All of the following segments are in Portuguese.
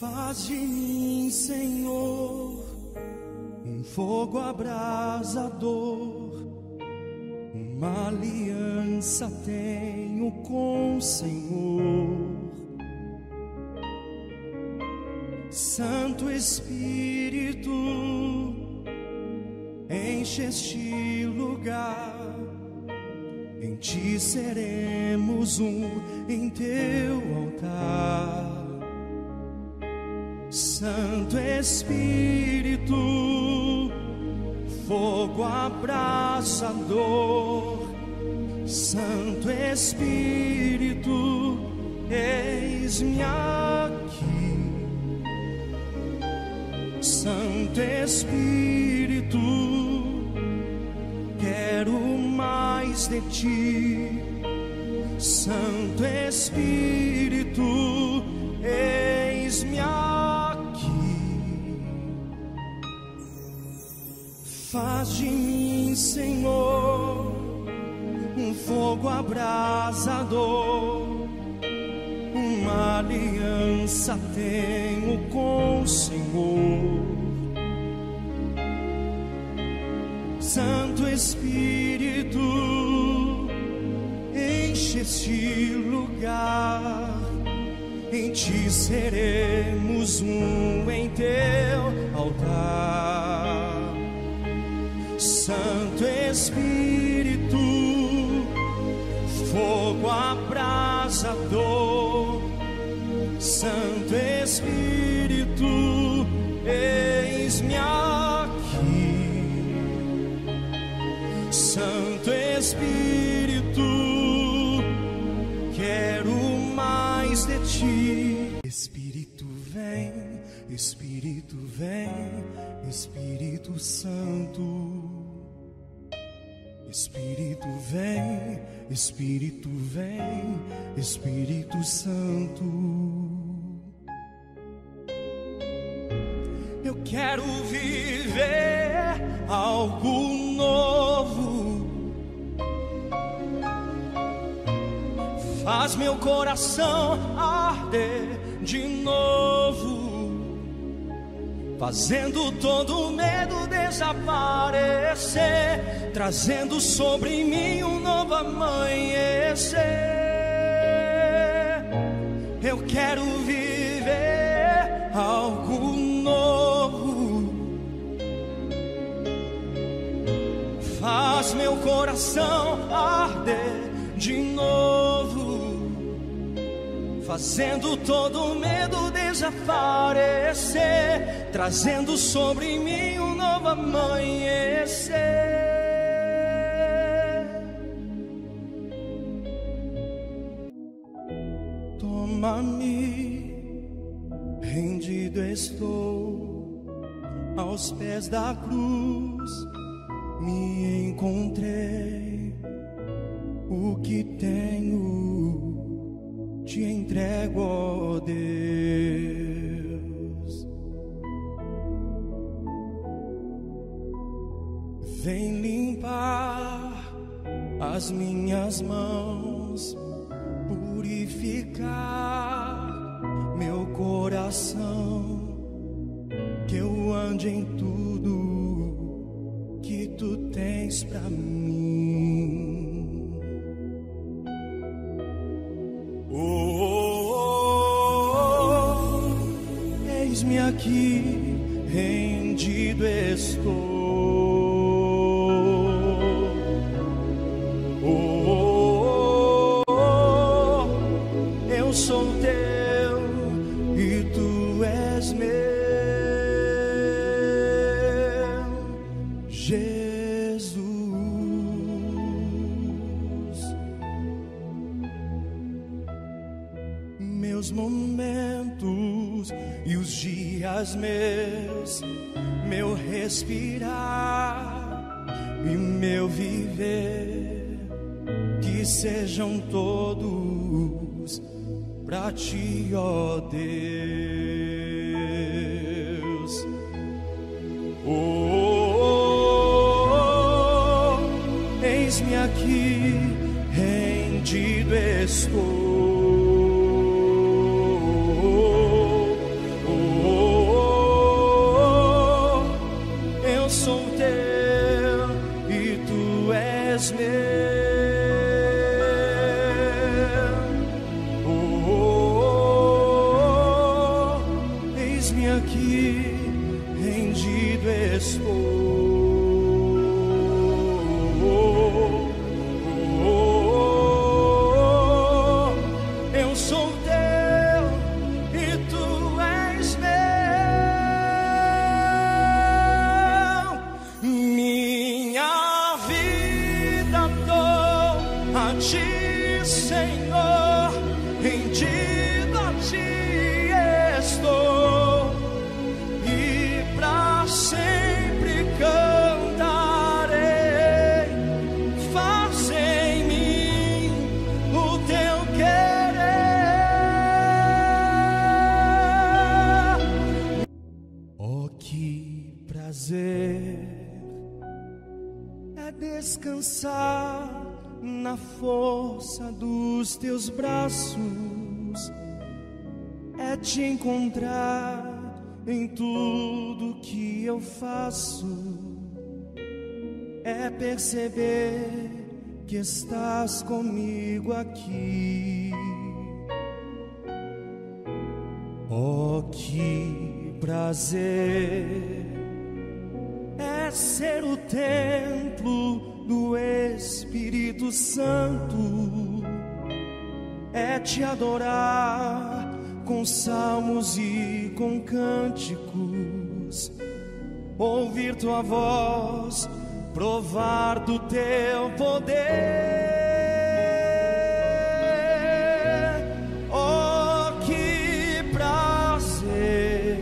Faz de mim, Senhor, um fogo abrasador, uma aliança tenho com o Senhor. Santo Espírito, enche este lugar, em Ti seremos um, em Teu altar. Santo Espírito, fogo abrasador, Santo Espírito, eis-me aqui. Santo Espírito, quero mais de Ti. Santo Espírito, eis-me aqui. Faz de mim, Senhor, um fogo abrasador, uma aliança tenho com o Senhor. Santo Espírito, enche este lugar, em Ti seremos um, em Teu altar. Santo Espírito, fogo abrasador, Santo Espírito, eis-me aqui. Santo Espírito, quero mais de Ti. Espírito vem, Espírito vem, Espírito Santo. Espírito vem, Espírito vem, Espírito Santo. Eu quero viver algo novo. Faz meu coração arder de novo, fazendo todo medo desaparecer, trazendo sobre mim um novo amanhecer. Eu quero viver algo novo. Faz meu coração arder de novo, fazendo todo medo desaparecer, trazendo sobre mim um novo amanhecer. Toma-me, rendido estou aos pés da cruz, me encontrei. O que tenho te entrego, ó Deus. Vem limpar as minhas mãos, purificar meu coração, que eu ande em tudo que Tu tens pra mim. Oh, oh, oh, oh. Eis-me aqui, rendido estou. Meu respirar e meu viver, que sejam todos pra Ti, ó Deus. Oh, oh, oh, oh, eis-me aqui, rendido estou. Oh, oh, aqui rendido estou. Eu sou teu e tu és meu. Minha vida dou a ti, Senhor, rendido a ti estou, e pra sempre cantarei. Faz em mim o teu querer. Oh, que prazer é descansar na força dos teus braços, é te encontrar em tudo que eu faço, é perceber que estás comigo aqui. Oh, que prazer é ser o templo do Espírito Santo, é te adorar com salmos e com cânticos, ouvir tua voz, provar do teu poder. Oh, que prazer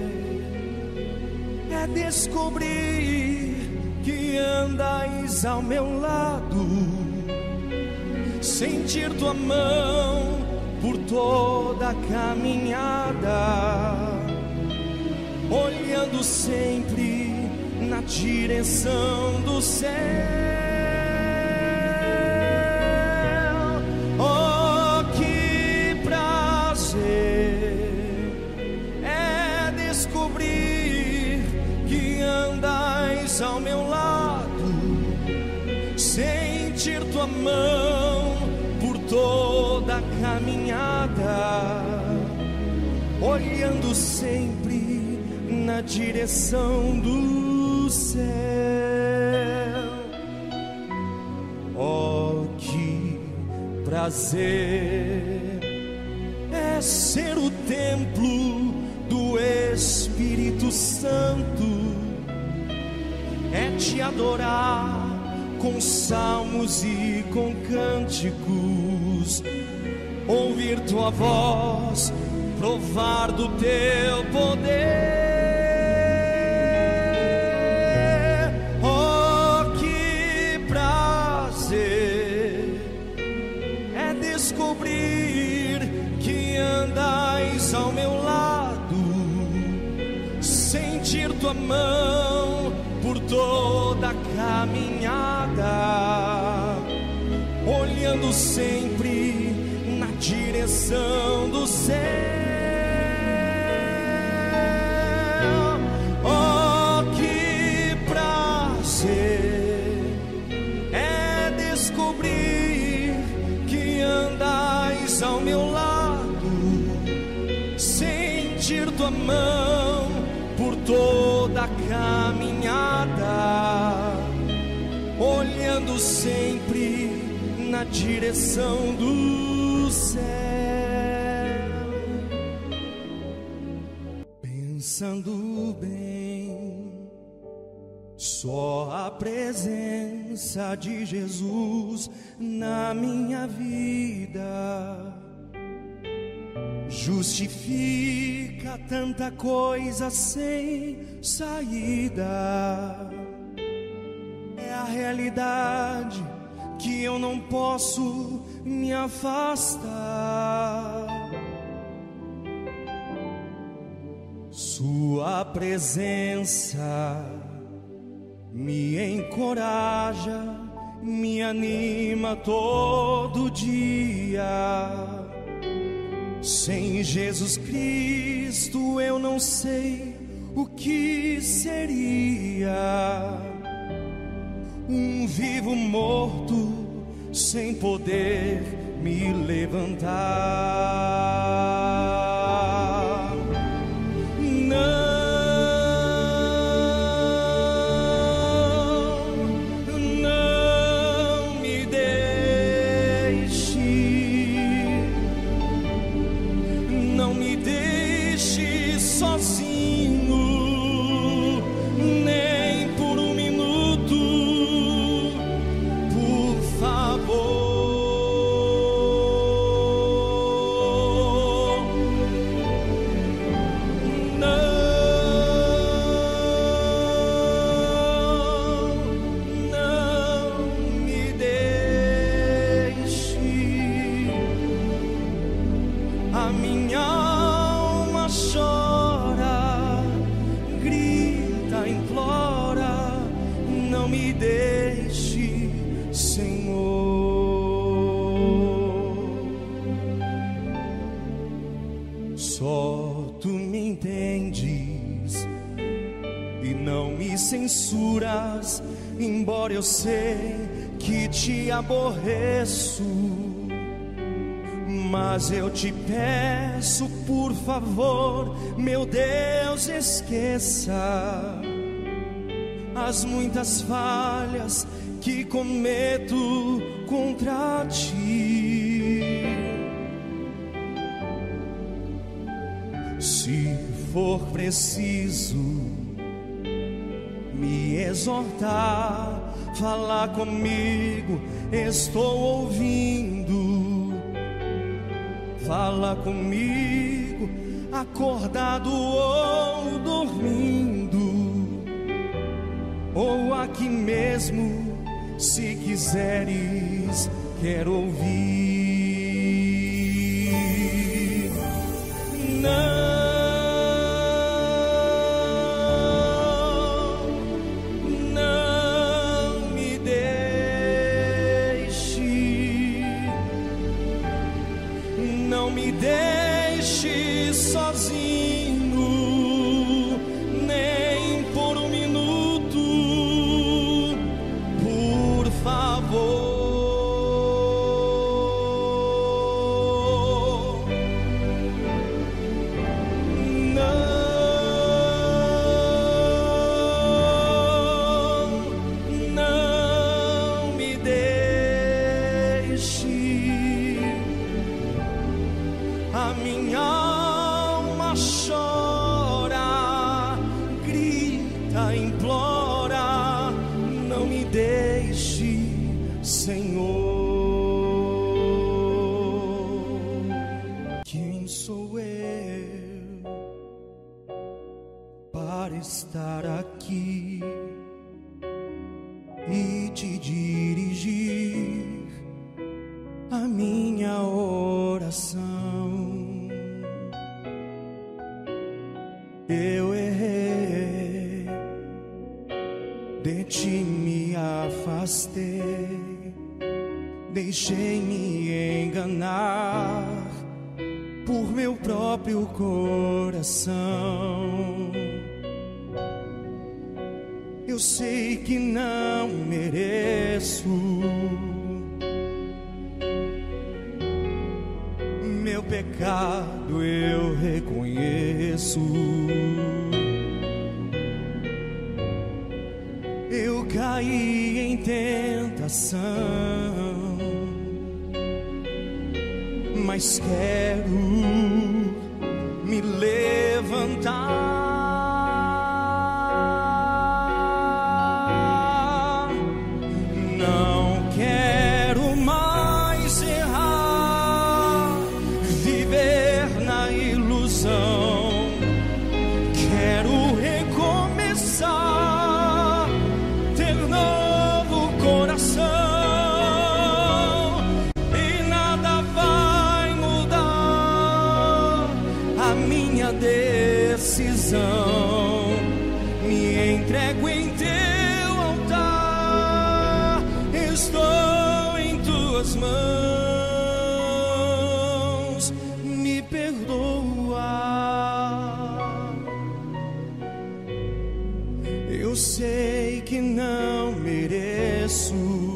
é descobrir que andais ao meu lado, sentir tua mão por toda a caminhada, olhando sempre na direção do céu. Oh, que prazer é descobrir que andais ao meu lado, sentir tua mão por toda a caminhada, olhando sempre na direção do céu. Oh, que prazer é ser o templo do Espírito Santo, é te adorar com salmos e com cânticos, ouvir tua voz, provar do teu poder. Oh, que prazer é descobrir que andais ao meu lado, sentir tua mão por toda a caminhada, olhando sempre na direção do céu. Oh, que prazer é descobrir que andais ao meu lado, sentir tua mão por toda a caminhada, olhando sempre na direção do céu. Pensando bem, só a presença de Jesus na minha vida justifica tanta coisa sem saída. É a realidade que eu não posso me afastar. Sua presença me encoraja, me anima todo dia. Sem Jesus Cristo eu não sei o que seria, um vivo morto sem poder me levantar. Não. sozinho, nem por um minuto, por favor. Não me deixe, a minha alma chora. Implora, não me deixe, Senhor. Só tu me entendes e não me censuras, embora eu sei que te aborreço. Mas eu te peço, por favor, meu Deus, esqueça as muitas falhas que cometo contra ti. Se for preciso me exortar, falar comigo, estou ouvindo. Fala comigo, acordado ou dormindo, ou aqui mesmo, se quiseres, quero ouvir. Não me deixe, não me deixe sozinho. A minha alma chora, grita, implora, não me deixe, Senhor. Quem sou eu para estar aqui e te dirigir a minha oração? Eu errei, de ti me afastei, deixei-me enganar por meu próprio coração. Eu sei que não mereço, meu pecado eu reconheço. Eu caí em tentação, mas quero me levantar. Não quero mais errar, viver na ilusão. Quero recomeçar, me entrego em teu altar, estou em tuas mãos, me perdoa. Eu sei que não mereço,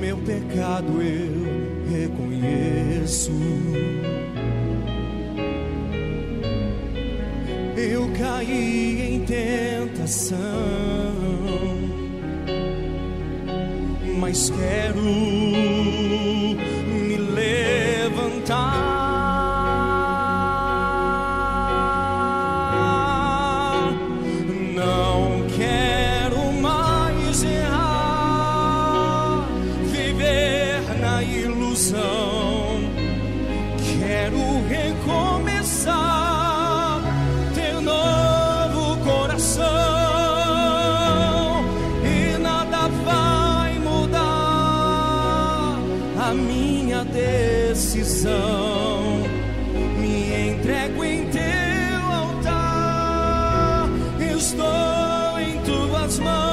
meu pecado eu reconheço. Eu caí em tentação, mas quero me levantar. Quero recomeçar, ter um novo coração, e nada vai mudar a minha decisão. Me entrego em teu altar, estou em tuas mãos.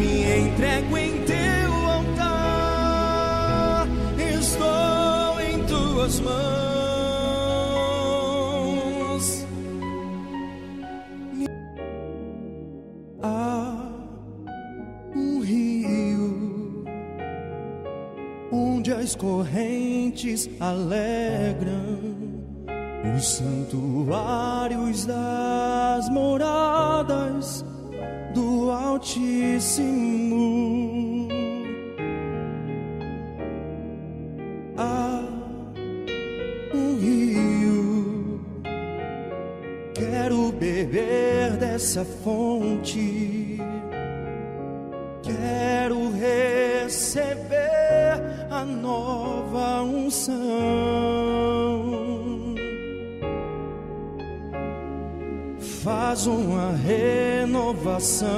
Me entrego em teu altar, estou em tuas mãos. Há um rio onde as correntes alegram os santuários das moradas do Altíssimo. Há um rio, quero beber dessa fonte, quero receber a nova unção. Faz uma renovação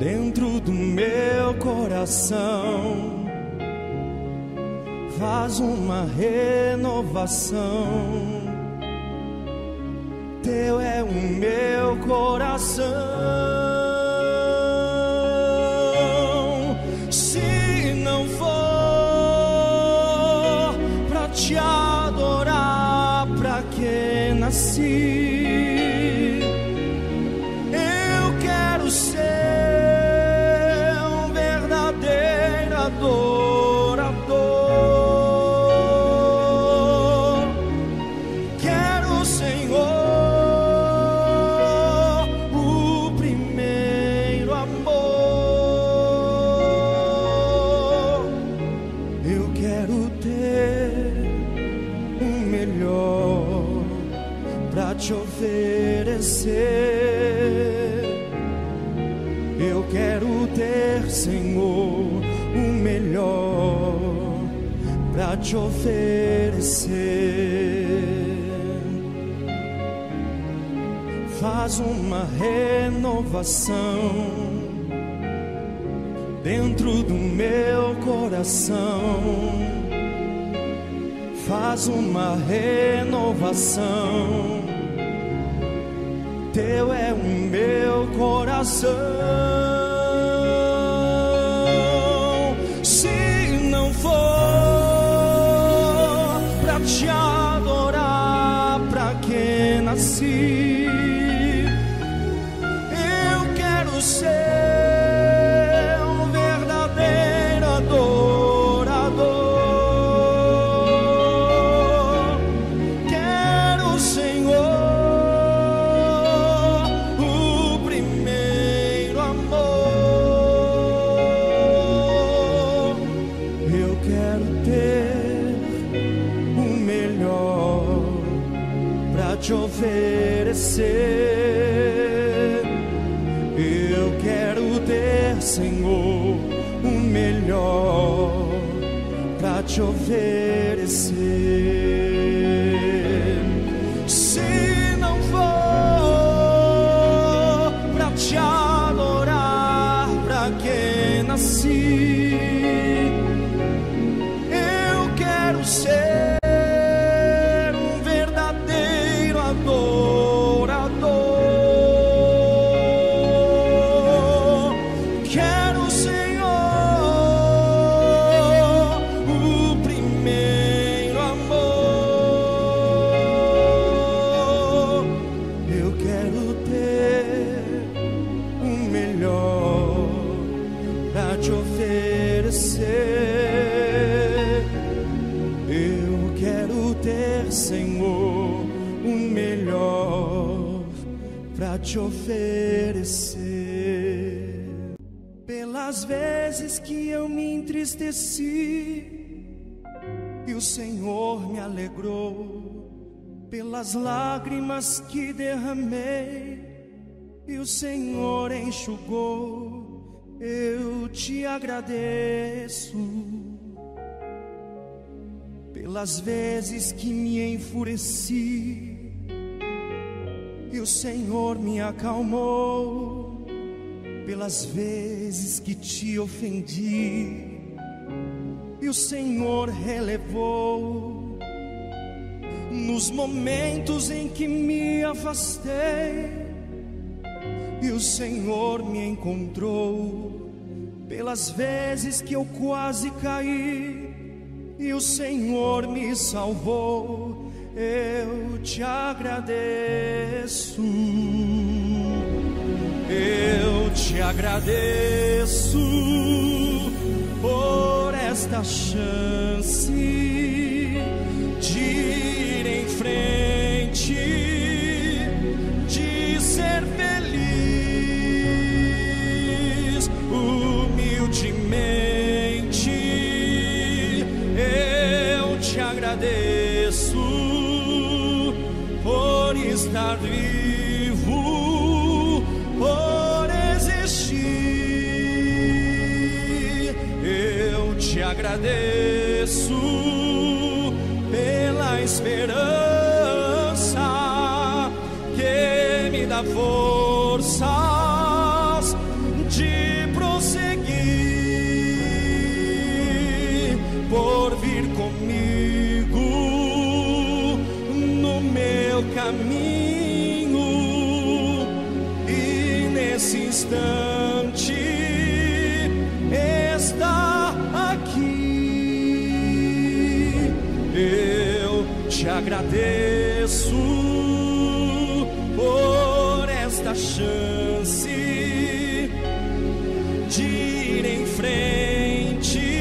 dentro do meu coração. Faz uma renovação. Teu é o meu coração. Se não for pra te adorar, pra que nasci? Te oferecer, eu quero ter, Senhor, o melhor para te oferecer. Faz uma renovação dentro do meu coração. Faz uma renovação. Teu é o meu coração. Se não for pra te adorar, pra que nasci? Eu quero ser. Te oferecer, eu quero ter, Senhor, o melhor pra te oferecer. Se não for pra te adorar, pra que nasci? Eu quero ser. Senhor, o primeiro amor. te oferecer. Pelas vezes que eu me entristeci e o Senhor me alegrou, pelas lágrimas que derramei e o Senhor enxugou, eu te agradeço. Pelas vezes que me enfureci e o Senhor me acalmou, pelas vezes que te ofendi e o Senhor relevou, nos momentos em que me afastei e o Senhor me encontrou, pelas vezes que eu quase caí e o Senhor me salvou, eu te agradeço, eu te agradeço por esta chance de ir em frente, de ser feliz, humildemente eu te agradeço por estar vivo, por existir. Eu te agradeço pela esperança que me dá forças de prosseguir, por vir comigo no meu caminho, e nesse instante está aqui. Eu te agradeço por esta chance de ir em frente,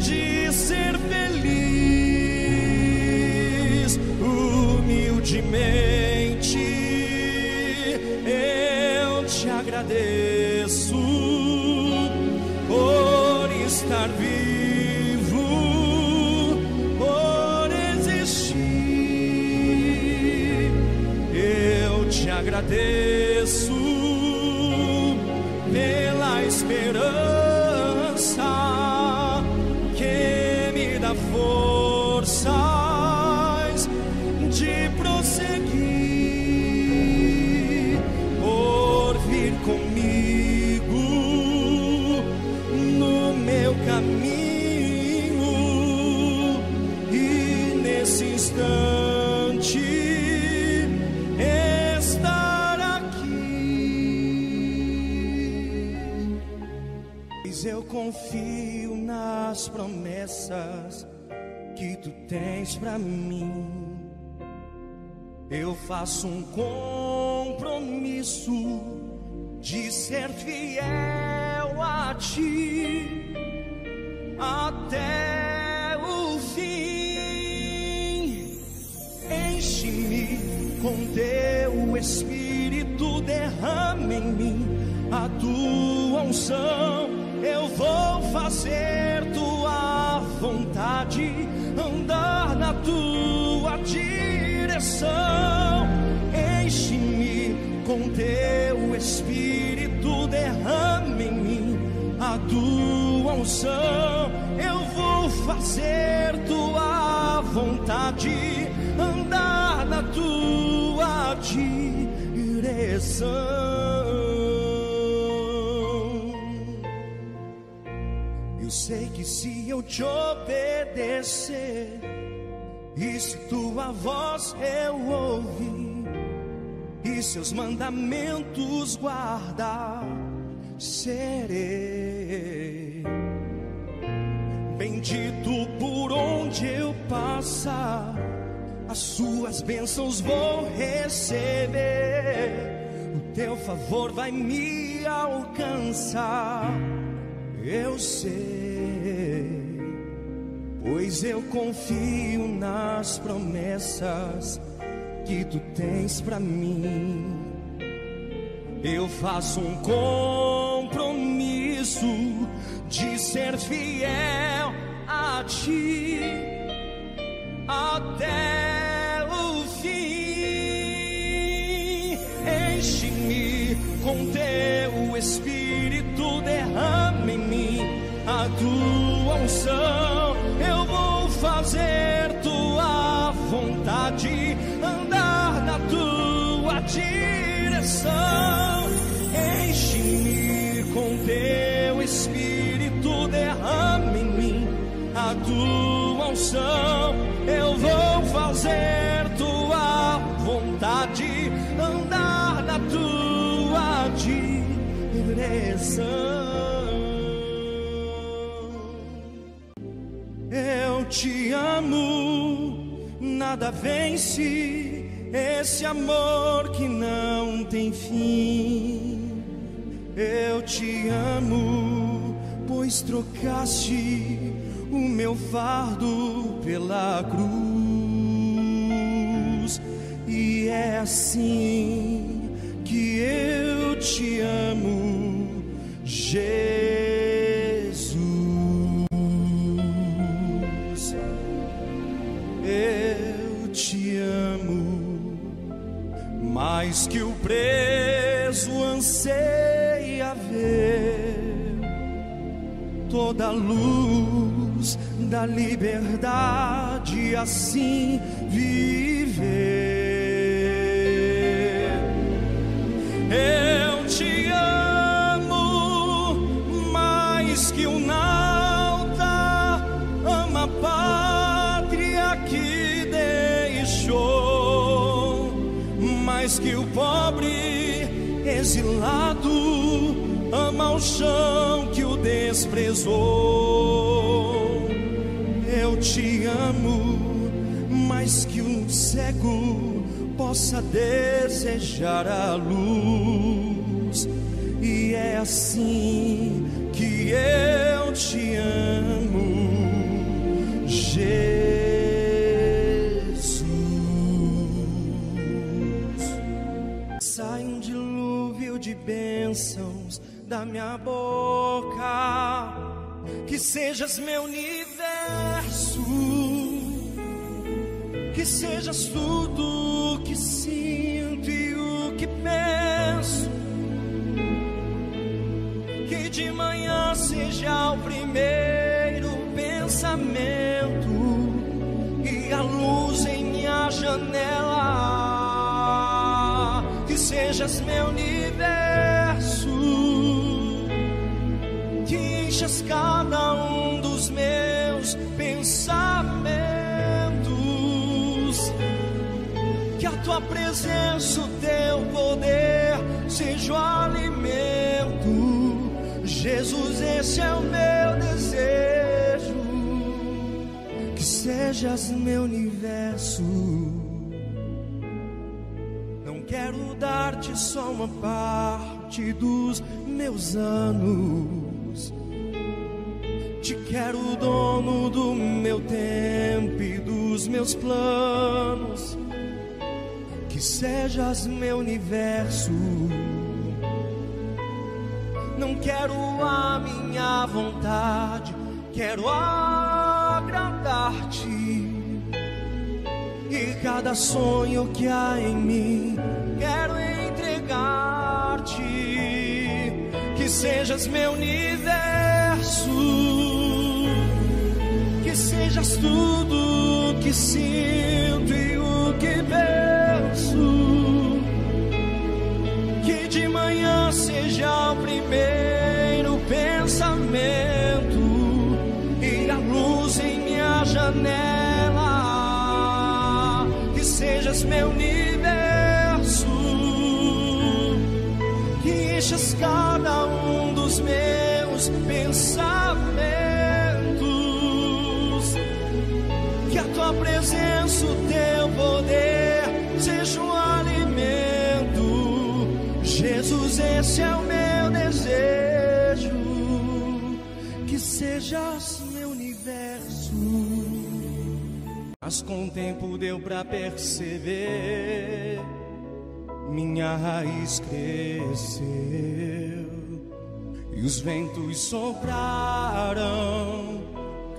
de ser feliz, humildemente eu te agradeço por estar vivo, por existir. Eu te agradeço pela esperança que me dá força de prosseguir, por vir comigo no meu caminho, e nesse instante estar aqui. Pois eu confio nas promessas que tu tens pra mim. Eu faço um compromisso de ser fiel a ti até o fim. Enche-me com teu Espírito, derrama em mim a tua unção. Eu vou fazer tua vontade, andar na tua direção. Enche-me com teu Espírito, derrama em mim a tua unção. Eu vou fazer tua vontade, andar na tua direção. Eu sei que se eu te obedecer e se tua voz eu ouvir e seus mandamentos guardar, serei bendito por onde eu passar. As suas bênçãos vou receber, o teu favor vai me alcançar. Eu sei, pois eu confio nas promessas que tu tens pra mim. Eu faço um compromisso de ser fiel a ti até o fim. Enche-me com teu Espírito, derrama em mim a tua unção. Eu vou fazer tua vontade, andar na tua direção. Enche-me com teu Espírito, derrama em mim a tua unção. Eu vou fazer tua vontade, andar na tua direção. Eu te amo, nada vence esse amor que não tem fim. Eu te amo, pois trocaste o meu fardo pela cruz. E é assim que eu te amo, Jesus. Eu te amo, mais que o preso anseia ver toda a luz da liberdade, assim viver. Eu te amo, mais que o nauta ama a paz que deixou, mais que o pobre exilado ama o chão que o desprezou. Eu te amo, mais que um cego possa desejar a luz. E é assim que eu te amo, Jesus. Sai um dilúvio de bênçãos da minha boca, que sejas meu universo, que sejas tudo o que sinto e o que penso, que de manhã seja o primeiro pensamento e a luz em minha janela. Sejas meu universo, que enchas cada um dos meus pensamentos, que a tua presença, o teu poder seja o alimento. Jesus, esse é o meu desejo, que sejas meu universo. Quero dar-te só uma parte dos meus anos. Te quero dono do meu tempo e dos meus planos. Que sejas meu universo. Não quero a minha vontade, quero agradar-te. E cada sonho que há em mim quero entregar-te. Que sejas meu universo, que sejas tudo o que sinto e o que penso, que de manhã seja o primeiro pensamento e a luz em minha janela. Que sejas meu universo, que enchas cada um dos meus pensamentos, que a tua presença, o teu poder seja um alimento. Jesus, esse é o meu desejo, que sejas meu universo. mas com o tempo deu pra perceber, minha raiz cresceu e os ventos sopraram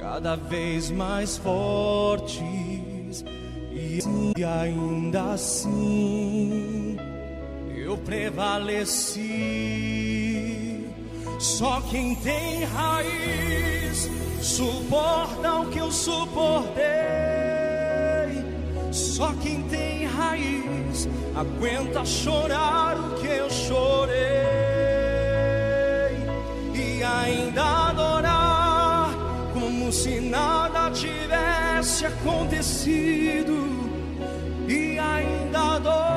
cada vez mais fortes. E ainda assim eu prevaleci. Só quem tem raiz suporta o que eu suportei. Só quem tem raiz aguenta chorar o que eu chorei. E ainda adorar como se nada tivesse acontecido. E ainda adorar